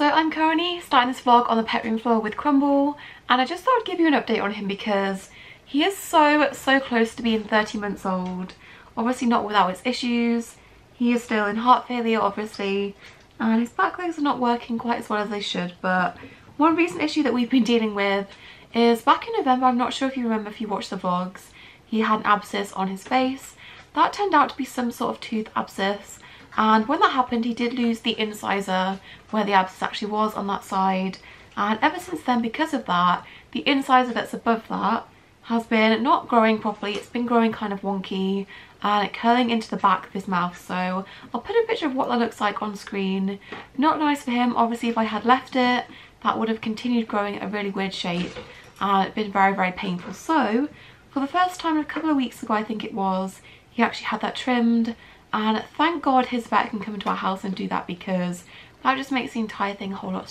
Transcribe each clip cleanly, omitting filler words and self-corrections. So I'm currently starting this vlog on the pet room floor with Crumble, and I just thought I'd give you an update on him because he is so close to being 30 months old. Obviously not without its issues. He is still in heart failure, obviously, and his back legs are not working quite as well as they should. But one recent issue that we've been dealing with is back in November, I'm not sure if you remember if you watched the vlogs, he had an abscess on his face. That turned out to be some sort of tooth abscess, and when that happened he did lose the incisor where the abscess actually was on that side, and ever since then, because of that, the incisor that's above that has been not growing properly. It's been growing kind of wonky and curling into the back of his mouth, so I'll put a picture of what that looks like on screen. Not nice for him. Obviously if I had left it, that would have continued growing at a really weird shape and it's been very, very painful. So for the first time in a couple of weeks ago, I think it was, he actually had that trimmed, and thank God his vet can come into our house and do that, because that just makes the entire thing a whole lot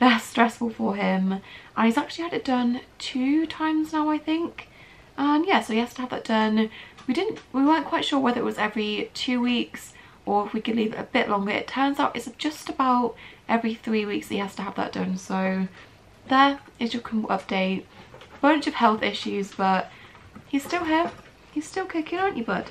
less stressful for him. And he's actually had it done 2 times now, I think. And yeah, so he has to have that done. We weren't quite sure whether it was every 2 weeks or if we could leave it a bit longer. It turns out it's just about every 3 weeks that he has to have that done. So there is your Crumble update. A bunch of health issues, but he's still here. He's still kicking, aren't you, bud?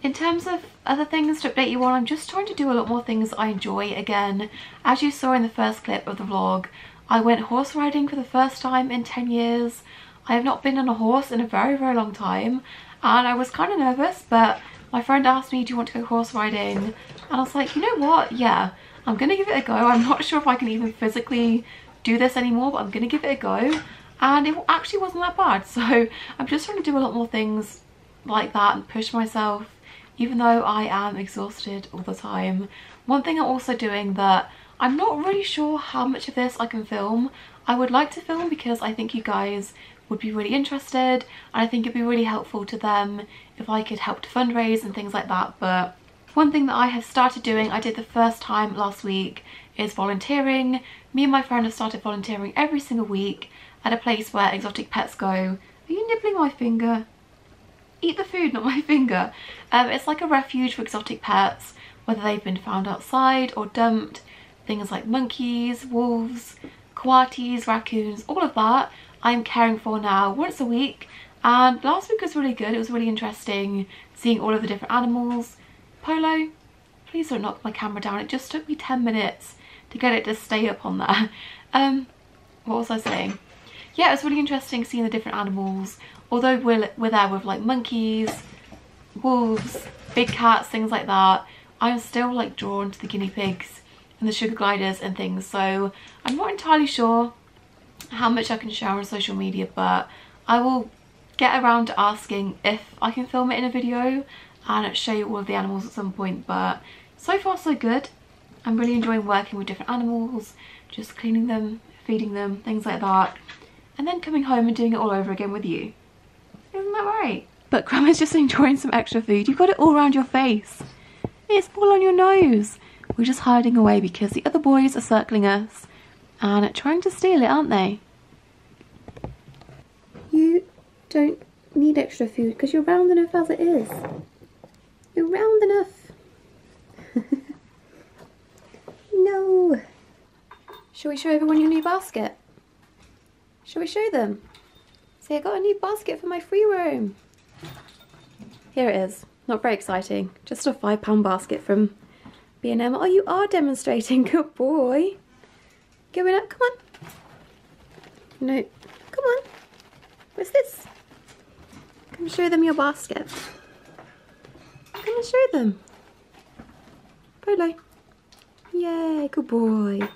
In terms of other things to update you on, I'm just trying to do a lot more things I enjoy again. As you saw in the first clip of the vlog, I went horse riding for the first time in 10 years. I have not been on a horse in a very, very long time, and I was kind of nervous, but my friend asked me, do you want to go horse riding? And I was like, you know what, yeah, I'm gonna give it a go. I'm not sure if I can even physically do this anymore, but I'm gonna give it a go. And it actually wasn't that bad, so I'm just trying to do a lot more things like that and push myself, even though I am exhausted all the time. One thing I'm also doing that I'm not really sure how much of this I can film. I would like to film because I think you guys would be really interested, and I think it'd be really helpful to them if I could help to fundraise and things like that. But one thing that I have started doing, I did the first time last week, is volunteering. Me and my friend have started volunteering every single week at a place where exotic pets go. Are you nibbling my finger? Eat the food, not my finger. It's like a refuge for exotic pets, whether they've been found outside or dumped. Things like monkeys, wolves, coatis, raccoons, all of that I'm caring for now once a week. And last week was really good. It was really interesting seeing all of the different animals. Polo, please don't knock my camera down. It just took me 10 minutes to get it to stay up on there. What was I saying? Yeah, it was really interesting seeing the different animals. Although we're there with like monkeys, wolves, big cats, things like that, I'm still like drawn to the guinea pigs and the sugar gliders and things. So I'm not entirely sure how much I can share on social media, but I will get around to asking if I can film it in a video and show you all of the animals at some point. But so far so good. I'm really enjoying working with different animals, just cleaning them, feeding them, things like that, and then coming home and doing it all over again with you. Isn't that right? But Crumble is just enjoying some extra food. You've got it all around your face. It's all on your nose. We're just hiding away because the other boys are circling us and trying to steal it, aren't they? You don't need extra food because you're round enough as it is. You're round enough. No. Shall we show everyone your new basket? Shall we show them? See, I got a new basket for my free roam. Here it is. Not very exciting. Just a £5 basket from B&M. Oh, you are demonstrating. Good boy. Going up. Come on. No. Come on. What's this? Come show them your basket. Come and show them. Polo. Yay. Good boy.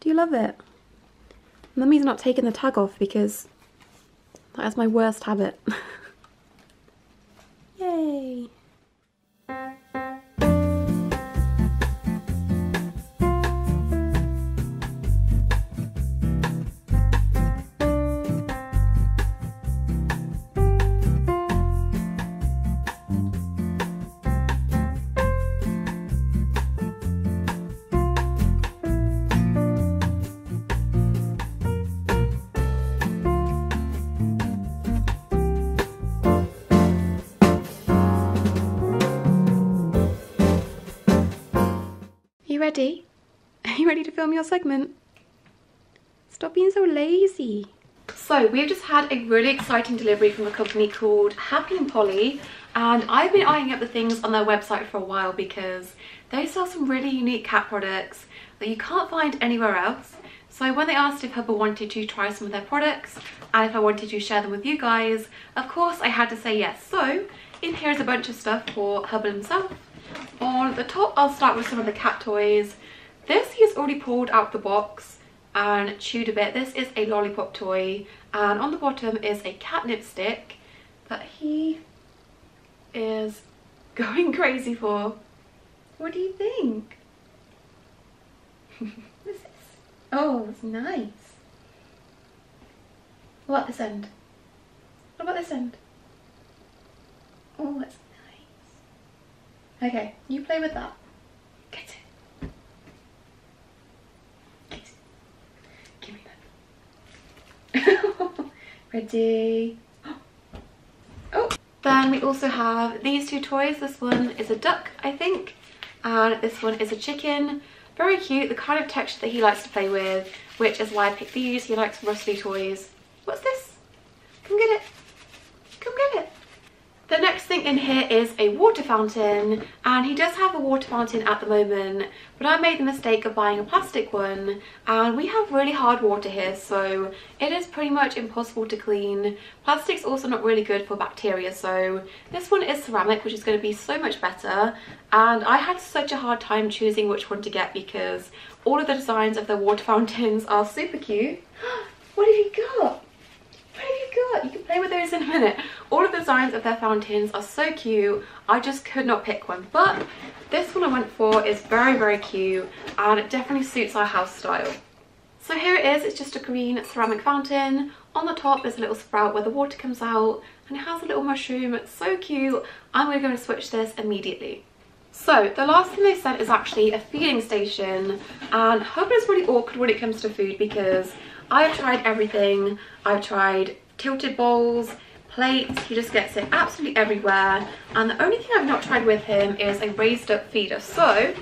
Do you love it? Mummy's not taking the tag off because that is my worst habit. Yay! you ready? Are you ready to film your segment? Stop being so lazy. So we've just had a really exciting delivery from a company called Happy & Polly, and I've been eyeing up the things on their website for a while because they sell some really unique cat products that you can't find anywhere else. So when they asked if Hubba wanted to try some of their products and if I wanted to share them with you guys, of course I had to say yes. So in here is a bunch of stuff for Hubba himself. On the top I'll start with some of the cat toys. This he's already pulled out the box and chewed a bit. This is a lollipop toy, and on the bottom is a catnip stick that he is going crazy for. What do you think? This is, oh, it's nice. What about this end? What about this end? Oh, that's nice. Okay, you play with that. Get it. Get it. Give me that. Ready? Oh. Then we also have these two toys. This one is a duck, I think, and this one is a chicken. Very cute, the kind of texture that he likes to play with, which is why I picked these. He likes rustly toys. What's this? Come get it. Come get it. The next thing in here is a water fountain, and he does have a water fountain at the moment, but I made the mistake of buying a plastic one, and we have really hard water here, so it is pretty much impossible to clean. Plastic's also not really good for bacteria, so this one is ceramic, which is going to be so much better. And I had such a hard time choosing which one to get because all of the designs of the water fountains are super cute. What have you got? You can play with those in a minute. All of the designs of their fountains are so cute. I just could not pick one, but this one I went for is very cute, and it definitely suits our house style. So here it is. It's just a green ceramic fountain. On the top is a little sprout where the water comes out, and it has a little mushroom. It's so cute. I'm going to switch this immediately. So the last thing they sent is actually a feeding station, and Hubba is really awkward when it comes to food because I've tried everything. I've tried tilted bowls, plates, he just gets it absolutely everywhere. And the only thing I've not tried with him is a raised up feeder. So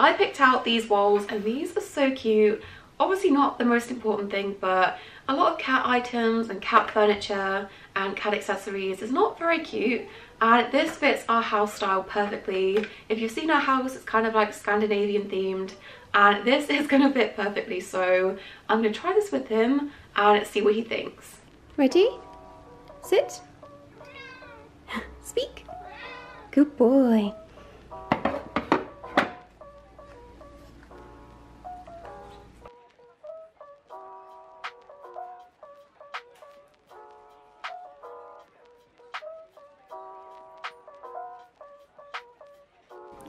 I picked out these bowls, and these are so cute. Obviously not the most important thing, but a lot of cat items and cat furniture and cat accessories is not very cute. And this fits our house style perfectly. If you've seen our house, it's kind of like Scandinavian themed, and this is gonna fit perfectly. So I'm gonna try this with him and see what he thinks. Ready? Sit. Speak. Good boy. You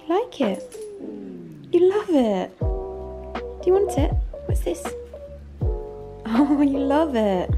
like it? You love it. Do you want it? What's this? Oh, you love it.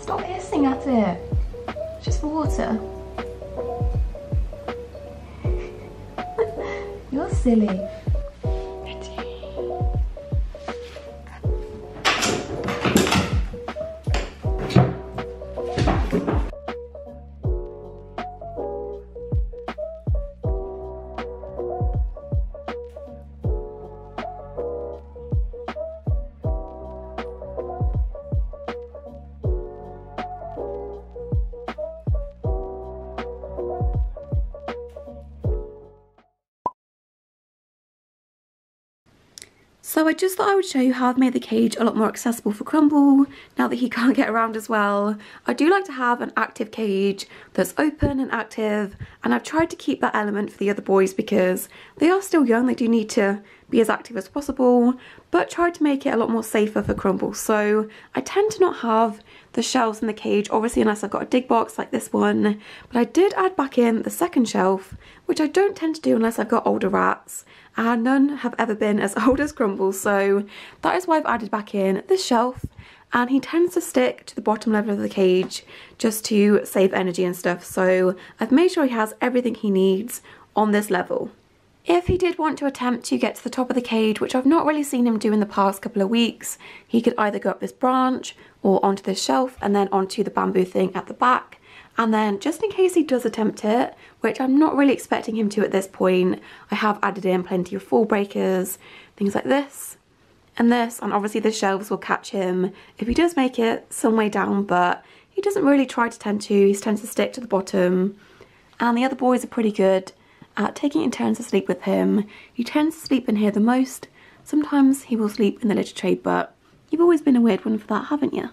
Stop hissing at it. It's just water. You're silly. So I just thought I would show you how I've made the cage a lot more accessible for Crumble now that he can't get around as well. I do like to have an active cage that's open and active, and I've tried to keep that element for the other boys because they are still young, they do need to be as active as possible, but tried to make it a lot more safer for Crumble. So I tend to not have the shelves in the cage, obviously, unless I've got a dig box like this one, but I did add back in the second shelf, which I don't tend to do unless I've got older rats, and none have ever been as old as Crumble, so that is why I've added back in this shelf. And he tends to stick to the bottom level of the cage just to save energy and stuff, so I've made sure he has everything he needs on this level. If he did want to attempt to get to the top of the cage, which I've not really seen him do in the past couple of weeks, he could either go up this branch or onto this shelf and then onto the bamboo thing at the back. And then just in case he does attempt it, which I'm not really expecting him to at this point, I have added in plenty of fall breakers, things like this and this, and obviously the shelves will catch him if he does make it some way down, but he doesn't really try to tend to, he tends to stick to the bottom. And the other boys are pretty good at taking it in turns to sleep with him. He tends to sleep in here the most. Sometimes he will sleep in the litter tray, but you've always been a weird one for that, haven't you?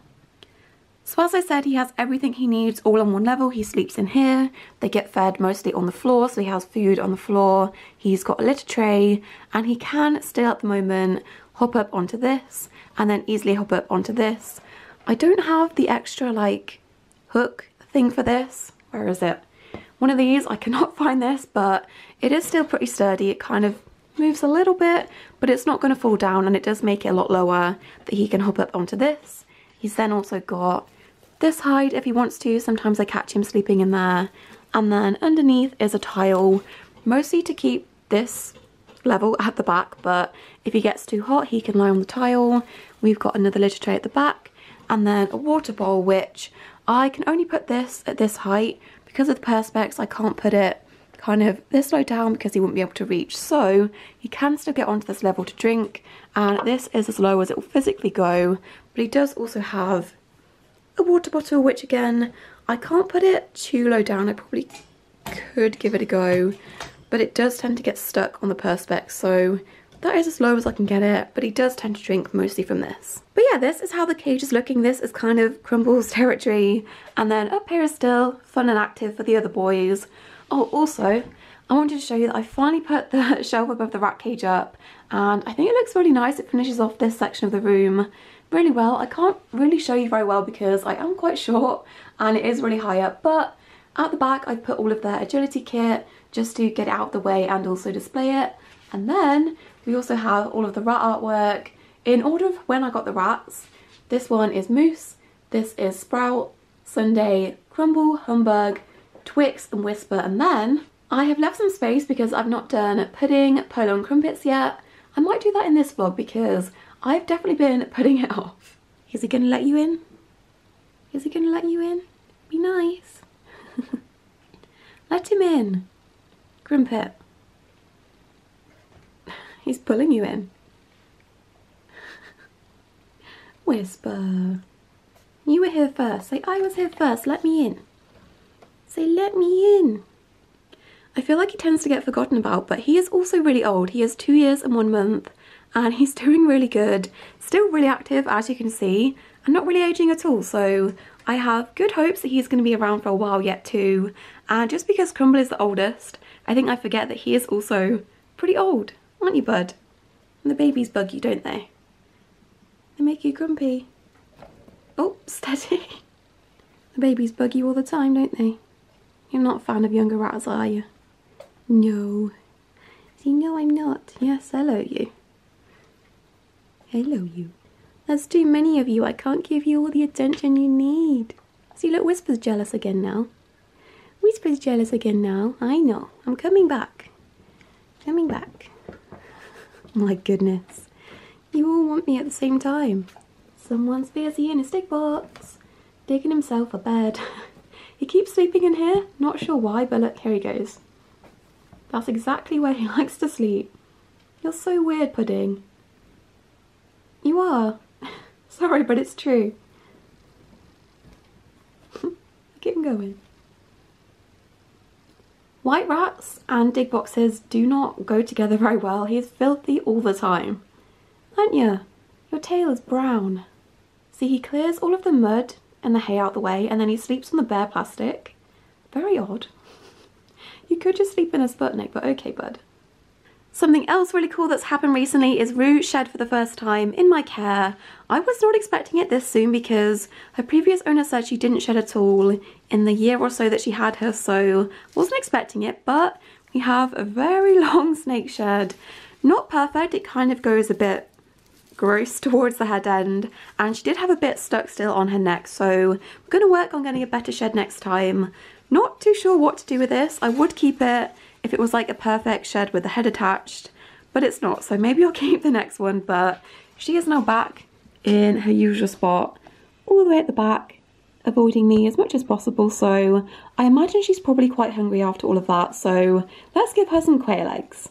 So as I said, he has everything he needs all on one level. He sleeps in here, they get fed mostly on the floor, so he has food on the floor, he's got a litter tray, and he can still at the moment hop up onto this and then easily hop up onto this. I don't have the extra like hook thing for this. Where is it? One of these, I cannot find this, but it is still pretty sturdy. It kind of moves a little bit, but it's not going to fall down, and it does make it a lot lower that he can hop up onto this. He's then also got this hide if he wants to. Sometimes I catch him sleeping in there. And then underneath is a tile, mostly to keep this level at the back, but if he gets too hot, he can lie on the tile. We've got another litter tray at the back, and then a water bowl, which I can only put this at this height. Because of the perspex, I can't put it kind of this low down because he wouldn't be able to reach, so he can still get onto this level to drink, and this is as low as it will physically go. But he does also have a water bottle, which again, I can't put it too low down. I probably could give it a go, but it does tend to get stuck on the perspex, so that is as low as I can get it, but he does tend to drink mostly from this. But yeah, this is how the cage is looking. This is kind of Crumble's territory. And then up here is still fun and active for the other boys. Oh, also, I wanted to show you that I finally put the shelf above the rat cage up, and I think it looks really nice. It finishes off this section of the room really well. I can't really show you very well because I am quite short and it is really high up, but at the back I've put all of their agility kit just to get it out the way and also display it. And then we also have all of the rat artwork in order of when I got the rats. This one is Moose, this is Sprout, Sundae, Crumble, Humbug, Twix and Whisper, and then I have left some space because I've not done Pudding, Polo and Crumpets yet. I might do that in this vlog because I've definitely been putting it off. Is he gonna let you in? Is he gonna let you in? Be nice. Let him in. Crumpet. He's pulling you in. Whisper. You were here first. Say, I was here first. Let me in. Say, let me in. I feel like he tends to get forgotten about, but he is also really old. He is 2 years and 1 month, and he's doing really good. Still really active, as you can see, and not really aging at all. So I have good hopes that he's going to be around for a while yet too. And just because Crumble is the oldest, I think I forget that he is also pretty old. Aren't you, bud? And the babies bug you, don't they? They make you grumpy. Oh, steady. The babies bug you all the time, don't they? You're not a fan of younger rats, are you? No. See, no, I'm not. Yes, hello, you. Hello, you. That's too many of you. I can't give you all the attention you need. See, look, Whisper's jealous again now. Whisper's jealous again now. I know. I'm coming back. Coming back. My goodness, you all want me at the same time. Someone's busy in his dig box, digging himself a bed. He keeps sleeping in here, not sure why, but look, here he goes. That's exactly where he likes to sleep. You're so weird, Pudding. You are. Sorry, but it's true. Get him going. White rats and dig boxes do not go together very well. He is filthy all the time. aren't you? Your tail is brown. See, he clears all of the mud and the hay out the way, and then he sleeps on the bare plastic. Very odd. You could just sleep in a Sputnik, but okay, bud. Something else really cool that's happened recently is Roo shed for the first time in my care. I was not expecting it this soon because her previous owner said she didn't shed at all in the year or so that she had her, so wasn't expecting it, but we have a very long snake shed. Not perfect, it kind of goes a bit gross towards the head end, and she did have a bit stuck still on her neck, so we're going to work on getting a better shed next time. Not too sure what to do with this. I would keep it if it was like a perfect shed with the head attached, but it's not, so maybe I'll keep the next one. But she is now back in her usual spot, all the way at the back, avoiding me as much as possible, so I imagine she's probably quite hungry after all of that, so let's give her some quail eggs.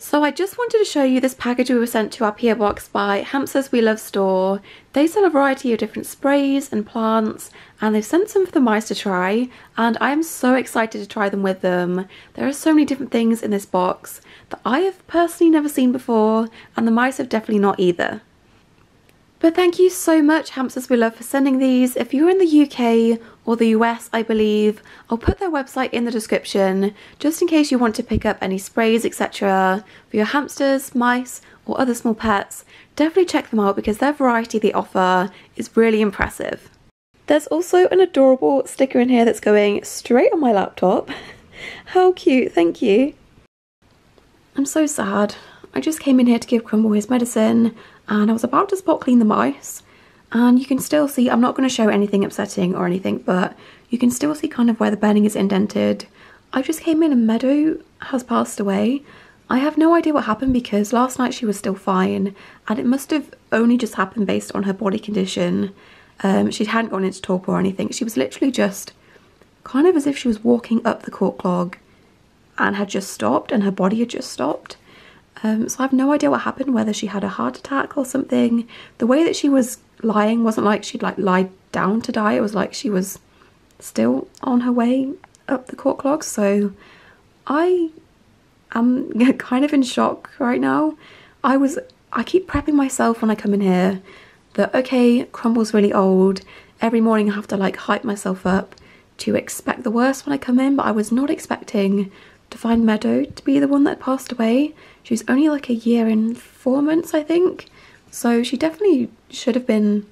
So I just wanted to show you this package we were sent to our PO box by Hamsters We Love Store. They sell a variety of different sprays and plants, and they've sent some for the mice to try, and I am so excited to try them with them. There are so many different things in this box that I have personally never seen before, and the mice have definitely not either. But thank you so much, Hamsters We Love, for sending these. If you're in the UK or the US, I believe, I'll put their website in the description just in case you want to pick up any sprays, etc. for your hamsters, mice, or other small pets. Definitely check them out because their variety they offer is really impressive. There's also an adorable sticker in here that's going straight on my laptop. How cute, thank you. I'm so sad. I just came in here to give Crumble his medicine, and I was about to spot clean the mice, and you can still see, I'm not going to show anything upsetting or anything, but you can still see kind of where the bedding is indented. I just came in and Meadow has passed away. I have no idea what happened because last night she was still fine, and it must have only just happened based on her body condition. She hadn't gone into torpor or anything. She was literally just kind of as if she was walking up the cork log and had just stopped, and her body had just stopped. So I have no idea what happened, whether she had a heart attack or something. The way that she was lying wasn't like she'd like lied down to die. It was like she was still on her way up the cork log. So I am kind of in shock right now. I keep prepping myself when I come in here that, okay, Crumble's really old. Every morning I have to like hype myself up to expect the worst when I come in, but I was not expecting to find Meadow to be the one that passed away. She was only like a year and 4 months, I think. So she definitely should have been,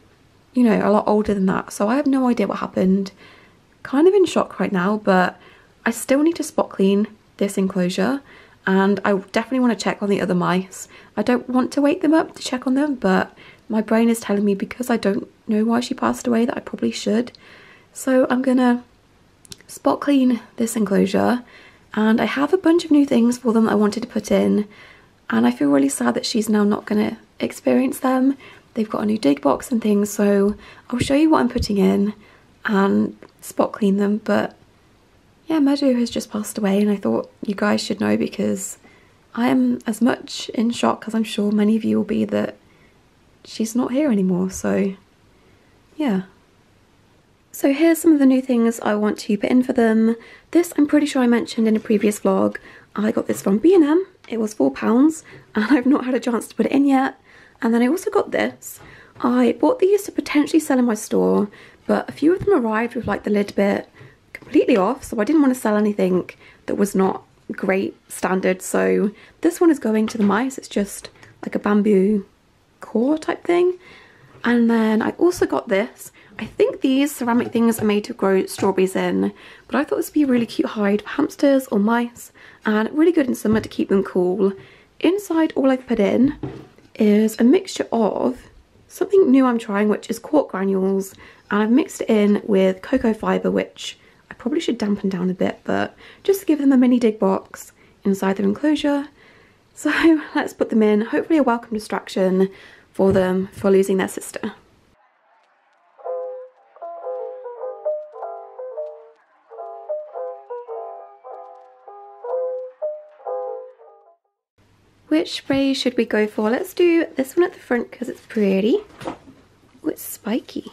you know, a lot older than that. So I have no idea what happened. Kind of in shock right now, but I still need to spot clean this enclosure. And I definitely want to check on the other mice. I don't want to wake them up to check on them, but my brain is telling me because I don't know why she passed away that I probably should. So I'm gonna spot clean this enclosure. And I have a bunch of new things for them that I wanted to put in, and I feel really sad that she's now not going to experience them. They've got a new dig box and things, so I'll show you what I'm putting in and spot clean them. But yeah, Meadow has just passed away, and I thought you guys should know because I am as much in shock as I'm sure many of you will be that she's not here anymore, so yeah. So here's some of the new things I want to put in for them. This I'm pretty sure I mentioned in a previous vlog. I got this from B&M, it was £4, and I've not had a chance to put it in yet. And then I also got this. I bought these to potentially sell in my store, but a few of them arrived with like the lid bit completely off, so I didn't want to sell anything that was not great standard. So this one is going to the mice, it's just like a bamboo core type thing. And then I also got this. I think these ceramic things are made to grow strawberries in, but I thought this would be a really cute hide for hamsters or mice, and really good in summer to keep them cool. Inside, all I've put in is a mixture of something new I'm trying, which is cork granules, and I've mixed it in with cocoa fibre, which I probably should dampen down a bit, but just to give them a mini dig box inside their enclosure. So let's put them in, hopefully a welcome distraction for them for losing their sister. Which spray should we go for? Let's do this one at the front because it's pretty. Oh, it's spiky.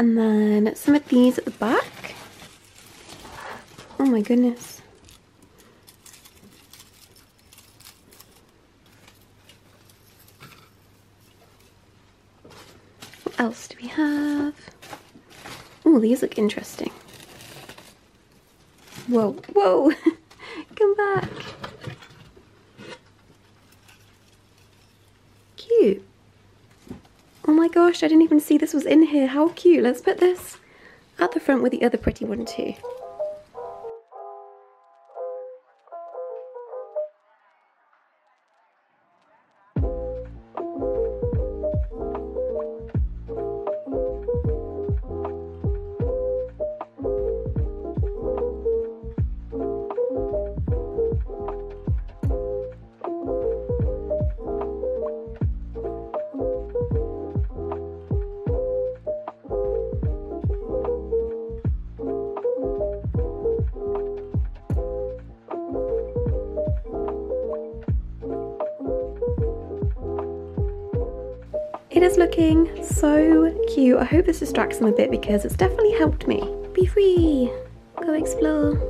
and then some of these at the back. Oh my goodness. What else do we have? Oh, these look interesting. Whoa, whoa, come back. Cute. Oh my gosh, I didn't even see this was in here. How cute. Let's put this at the front with the other pretty one too. It is looking so cute. I hope this distracts them a bit because it's definitely helped me. Be free, go explore.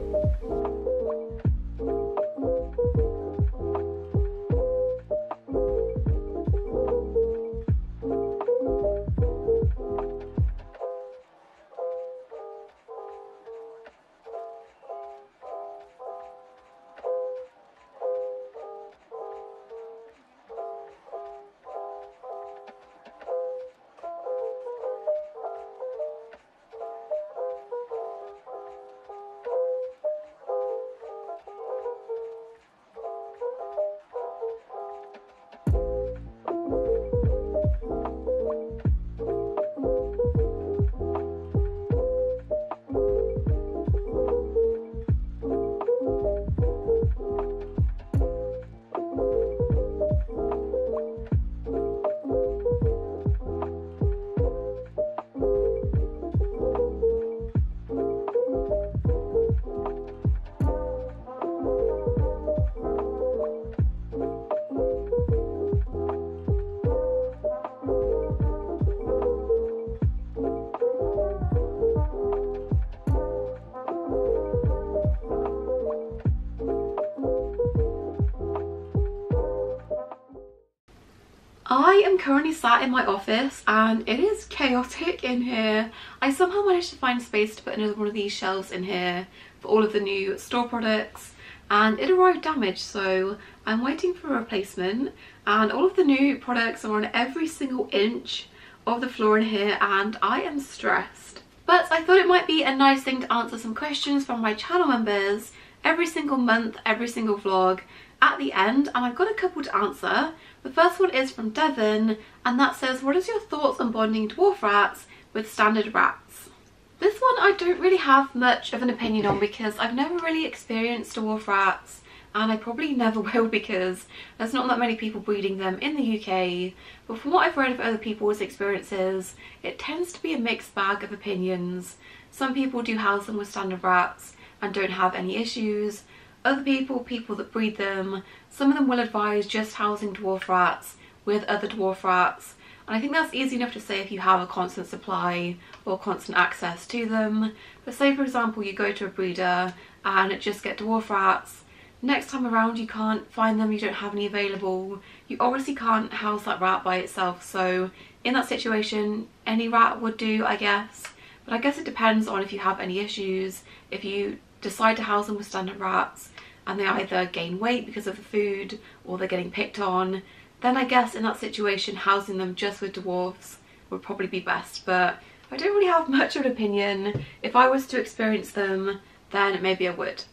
I am currently sat in my office and it is chaotic in here. I somehow managed to find space to put another one of these shelves in here for all of the new store products, and it arrived damaged, so I'm waiting for a replacement. And all of the new products are on every single inch of the floor in here and I am stressed. But I thought it might be a nice thing to answer some questions from my channel members every single month, every single vlog at the end, and I've got a couple to answer. The first one is from Devon, and that says, what is your thoughts on bonding dwarf rats with standard rats? This one I don't really have much of an opinion on because I've never really experienced dwarf rats, and I probably never will because there's not that many people breeding them in the UK. But from what I've read of other people's experiences, it tends to be a mixed bag of opinions. Some people do house them with standard rats and don't have any issues. Other people, people that breed them, some of them will advise just housing dwarf rats with other dwarf rats, and I think that's easy enough to say if you have a constant supply or constant access to them. But say for example you go to a breeder and just get dwarf rats, next time around you can't find them, you don't have any available, you obviously can't house that rat by itself, so in that situation any rat would do, I guess. But I guess it depends on if you have any issues, if you decide to house them with standard rats and they either gain weight because of the food or they're getting picked on, then I guess in that situation housing them just with dwarfs would probably be best. But I don't really have much of an opinion. If I was to experience them, then maybe I would.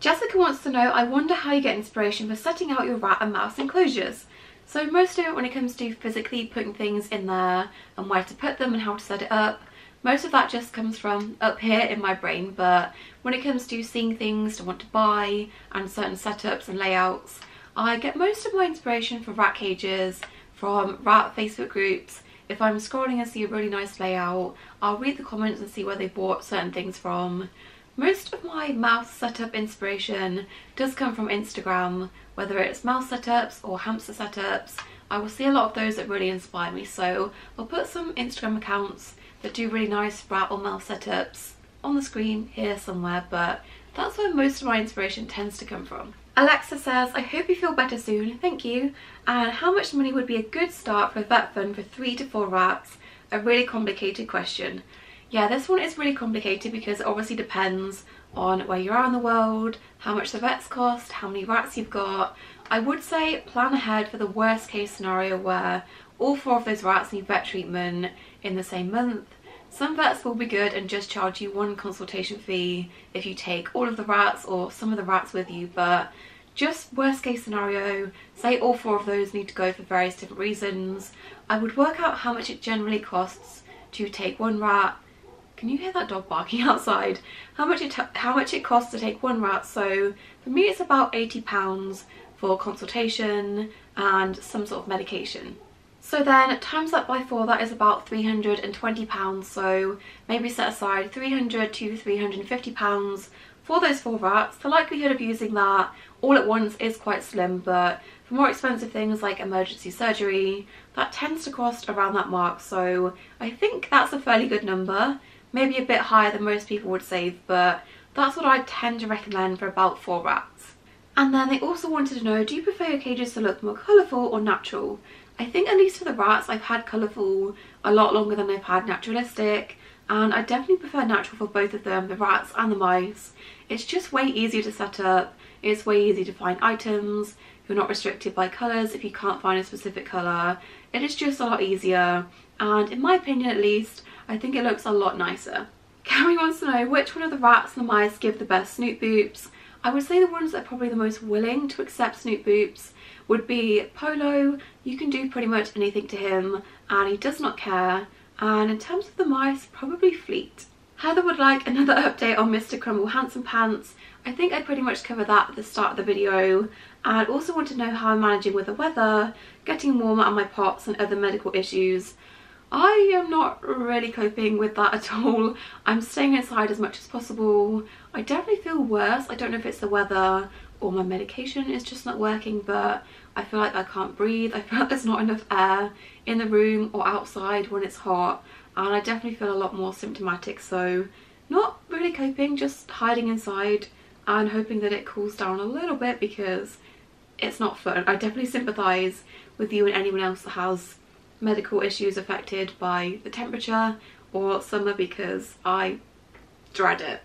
Jessica wants to know, I wonder how you get inspiration for setting out your rat and mouse enclosures. So most of it, when it comes to physically putting things in there and where to put them and how to set it up, most of that just comes from up here in my brain. But when it comes to seeing things to want to buy and certain setups and layouts, I get most of my inspiration for rat cages from rat Facebook groups. If I'm scrolling and see a really nice layout, I'll read the comments and see where they bought certain things from. Most of my mouse setup inspiration does come from Instagram, whether it's mouse setups or hamster setups. I will see a lot of those that really inspire me, so I'll put some Instagram accounts that do really nice Sprout or mouth setups on the screen here somewhere, but that's where most of my inspiration tends to come from. Alexa says, I hope you feel better soon, thank you. And how much money would be a good start for a vet fund for 3 to 4 rats? A really complicated question. Yeah, this one is really complicated because it obviously depends on where you are in the world, how much the vets cost, how many rats you've got. I would say plan ahead for the worst case scenario where all 4 of those rats need vet treatment in the same month. Some vets will be good and just charge you one consultation fee if you take all of the rats or some of the rats with you, but just worst case scenario, say all 4 of those need to go for various different reasons. I would work out how much it generally costs to take one rat. Can you hear that dog barking outside? How much it costs to take one rat. So for me it's about £80 for consultation and some sort of medication. So then times that by 4, that is about £320, so maybe set aside £300 to £350 for those 4 rats. The likelihood of using that all at once is quite slim, but for more expensive things like emergency surgery, that tends to cost around that mark, so I think that's a fairly good number, maybe a bit higher than most people would save, but that's what I tend to recommend for about 4 rats. And then they also wanted to know, do you prefer your cages to look more colourful or natural? I think at least for the rats, I've had colourful a lot longer than I've had naturalistic, and I definitely prefer natural for both of them, the rats and the mice. It's just way easier to set up, it's way easier to find items, you're not restricted by colours if you can't find a specific colour. It is just a lot easier, and in my opinion at least, I think it looks a lot nicer. Carrie wants to know, which one of the rats and the mice give the best snoot boops? I would say the ones that are probably the most willing to accept snoot boops would be Polo. You can do pretty much anything to him and he does not care. And in terms of the mice, probably Fleet. Heather would like another update on Mr. Crumble Handsome Pants. I think I pretty much covered that at the start of the video, and also want to know how I'm managing with the weather, getting warmer and my pots and other medical issues. I am not really coping with that at all. I'm staying inside as much as possible. I definitely feel worse. I don't know if it's the weather or my medication is just not working, but I feel like I can't breathe. I feel like there's not enough air in the room or outside when it's hot, and I definitely feel a lot more symptomatic, so not really coping, just hiding inside and hoping that it cools down a little bit because it's not fun. I definitely sympathise with you and anyone else that has medical issues affected by the temperature or summer because I dread it.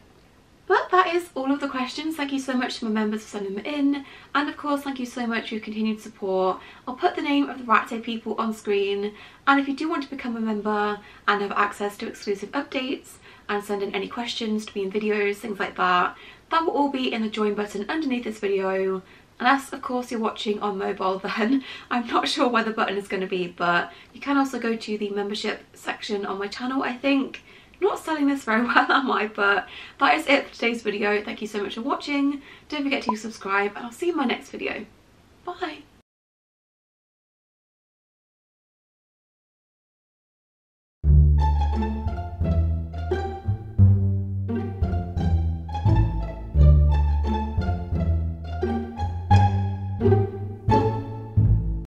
But that is all of the questions. Thank you so much to my members for sending them in, and of course thank you so much for your continued support. I'll put the name of the Rat Day people on screen, and if you do want to become a member and have access to exclusive updates and send in any questions to me in videos, things like that, that will all be in the join button underneath this video. Unless, of course, you're watching on mobile, then I'm not sure where the button is going to be, but you can also go to the membership section on my channel, I think. Not selling this very well, am I? But that is it for today's video. Thank you so much for watching. Don't forget to subscribe, and I'll see you in my next video. Bye!